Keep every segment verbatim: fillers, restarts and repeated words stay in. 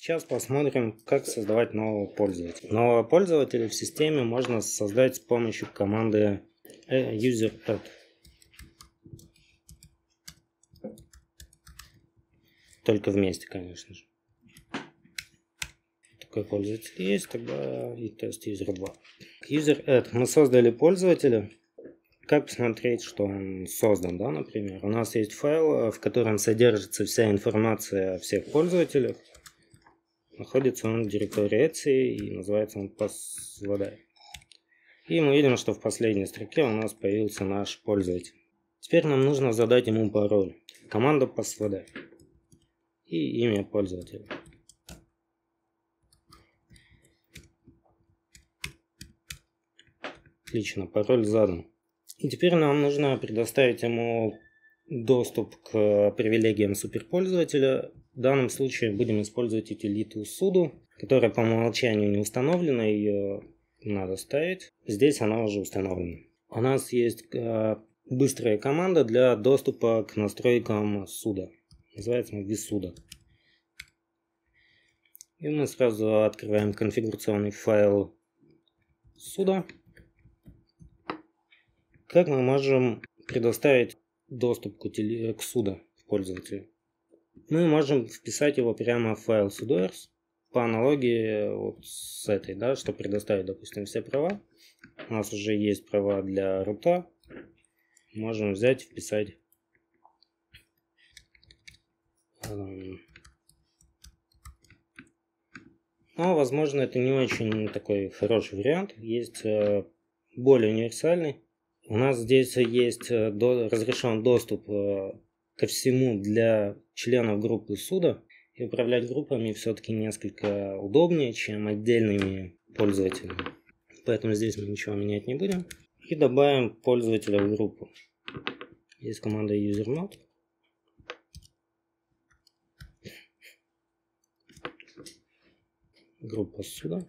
Сейчас посмотрим, как создавать нового пользователя. Нового пользователя в системе можно создать с помощью команды useradd. Только вместе, конечно же. Такой пользователь есть, тогда и тест user два. useradd. Мы создали пользователя. Как посмотреть, что он создан, да, например? У нас есть файл, в котором содержится вся информация о всех пользователях. Находится он в директории и называется он passwd. И мы видим, что в последней строке у нас появился наш пользователь. Теперь нам нужно задать ему пароль. Команда passwd и имя пользователя. Отлично, пароль задан. И теперь нам нужно предоставить ему доступ к привилегиям суперпользователя. В данном случае будем использовать утилиту sudo, которая по умолчанию не установлена, ее надо ставить. Здесь она уже установлена. У нас есть быстрая команда для доступа к настройкам sudo. Называется она sudo. И мы сразу открываем конфигурационный файл sudo. Как мы можем предоставить доступ к sudo пользователю? Мы можем вписать его прямо в файл Sudoers по аналогии вот с этой, да, что предоставить, допустим, все права. У нас уже есть права для рута. Можем взять, вписать . Но, возможно, это не очень такой хороший вариант. Есть более универсальный. У нас здесь есть до, разрешен доступ ко всему для членов группы sudo. И управлять группами все-таки несколько удобнее, чем отдельными пользователями. Поэтому здесь мы ничего менять не будем. И добавим пользователя в группу. Есть команда usermod. Группа sudo.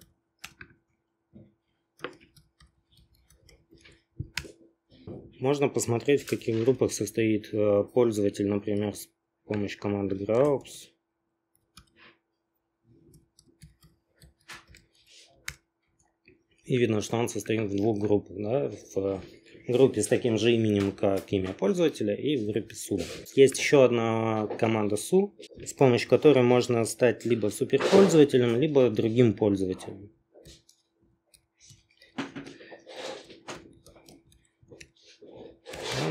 Можно посмотреть, в каких группах состоит пользователь, например, с помощью команды groups. И видно, что он состоит в двух группах. Да? В группе с таким же именем, как имя пользователя, и в группе su. Есть еще одна команда su, с помощью которой можно стать либо суперпользователем, либо другим пользователем.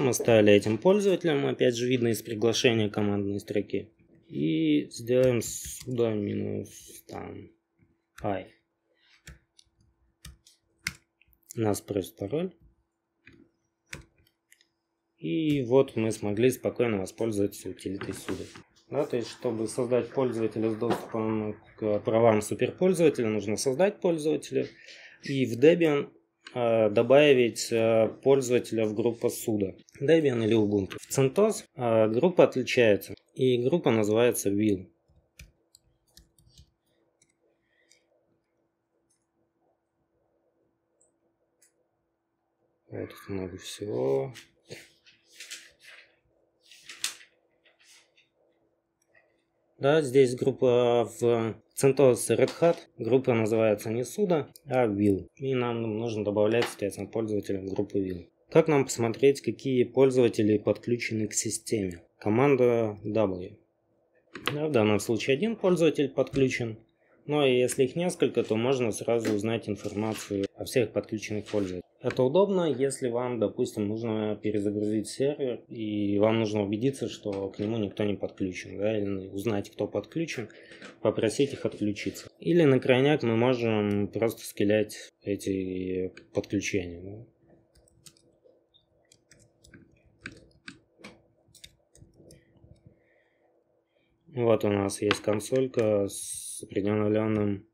Мы стали этим пользователем, опять же видно из приглашения командной строки. И сделаем sudo минус там i. Нас просит пароль. И вот мы смогли спокойно воспользоваться утилитой sudo. Да, то есть, чтобы создать пользователя с доступом к правам суперпользователя, нужно создать пользователя. И в Debian добавить пользователя в группу sudo. Debian или Ubuntu. В CentOS группа отличается. И группа называется will. Вот тут много всего. Да, здесь группа в CentOS Red Hat. Группа называется не sudo, а will. И нам нужно добавлять, соответственно, пользователя в группу will. Как нам посмотреть, какие пользователи подключены к системе? Команда W. Да, в данном случае один пользователь подключен. Но если их несколько, то можно сразу узнать информацию о всех подключенных пользователях. Это удобно, если вам, допустим, нужно перезагрузить сервер, и вам нужно убедиться, что к нему никто не подключен, да, или узнать, кто подключен, попросить их отключиться. Или на крайняк мы можем просто скелять эти подключения. Да. Вот у нас есть консолька с определенным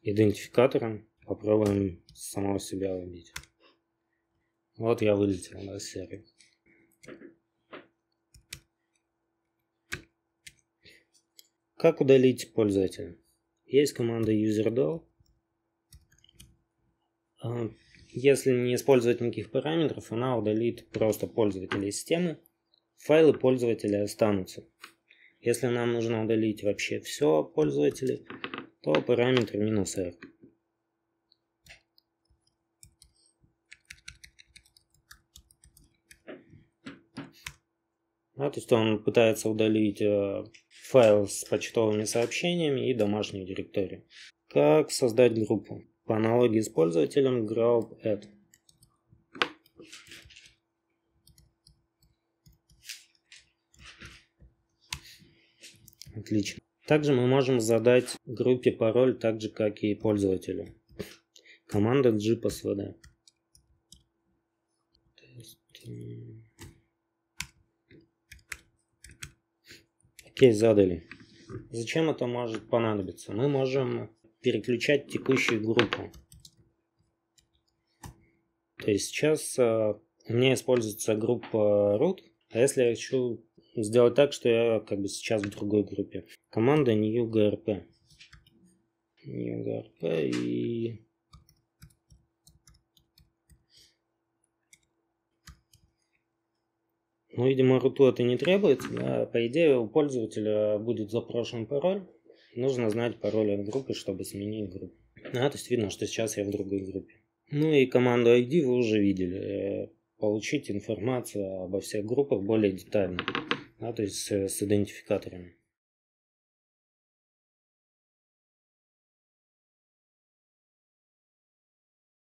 идентификатором. Попробуем самого себя убить. Вот я вылетел, да, с сервера. Как удалить пользователя? Есть команда userdel. Если не использовать никаких параметров, она удалит просто пользователя из системы. Файлы пользователя останутся. Если нам нужно удалить вообще все пользователей, то параметр минус эр. Да, то есть он пытается удалить э, файл с почтовыми сообщениями и домашнюю директорию. Как создать группу? По аналогии с пользователем groupadd. Отлично. Также мы можем задать группе пароль так же, как и пользователю. Команда gpasswd. Окей, задали. Зачем это может понадобиться? Мы можем переключать текущую группу. То есть сейчас э, у меня используется группа root. А если я хочу сделать так, что я как бы сейчас в другой группе. Команда new grp. New grp и... Ну, видимо, руту это не требуется. Да? По идее, у пользователя будет запрошен пароль. Нужно знать пароль от группы, чтобы сменить группу. А, то есть видно, что сейчас я в другой группе. Ну и команду ай ди вы уже видели. Получить информацию обо всех группах более детально. Да, то есть с идентификаторами.